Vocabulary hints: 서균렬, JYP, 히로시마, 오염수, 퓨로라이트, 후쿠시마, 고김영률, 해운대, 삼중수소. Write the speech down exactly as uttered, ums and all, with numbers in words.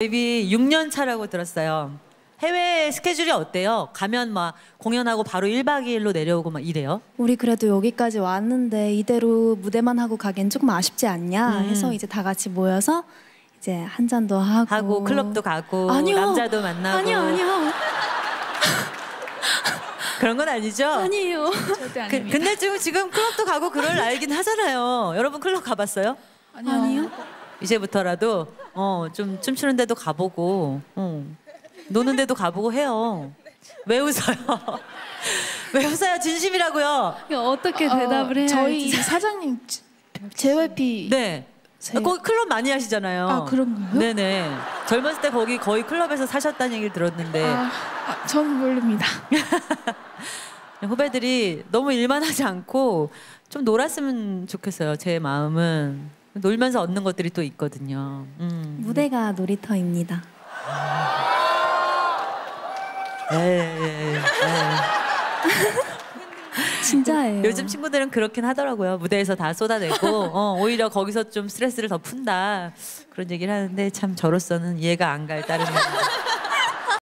데뷔 육 년 차라고 들었어요. 해외 스케줄이 어때요? 가면 막 공연하고 바로 일 박 이 일로 내려오고 막 이래요? 우리 그래도 여기까지 왔는데 이대로 무대만 하고 가기엔 조금 아쉽지 않냐 해서 음. 이제 다 같이 모여서 이제 한 잔도 하고, 하고 클럽도 가고 아니요. 남자도 만나고 아니요 아니요 그런 건 아니죠? 아니에요. 절대 아닙니다. 그, 근데 지금 지금 클럽도 가고 그럴 날이긴 하잖아요. 여러분 클럽 가봤어요? 아니요. 아니요. 이제부터라도 어, 좀 춤추는 데도 가보고 어. 노는 데도 가보고 해요. 왜 웃어요? 왜 웃어요? 진심이라고요. 어떻게 대답을 어, 해야 저희 할지. 사장님 제이와이피 네. 제... 거기 클럽 많이 하시잖아요. 아 그런가요? 네네. 젊었을 때 거기 거의 클럽에서 사셨다는 얘기를 들었는데 아, 아, 저는 모릅니다. 후배들이 너무 일만 하지 않고 좀 놀았으면 좋겠어요. 제 마음은. 놀면서 얻는 것들이 또 있거든요. 음. 무대가 놀이터입니다. 에이, 에이, 에이. 진짜예요. 요즘 친구들은 그렇긴 하더라고요. 무대에서 다 쏟아내고 어, 오히려 거기서 좀 스트레스를 더 푼다 그런 얘기를 하는데 참 저로서는 이해가 안 갈 따름입니다.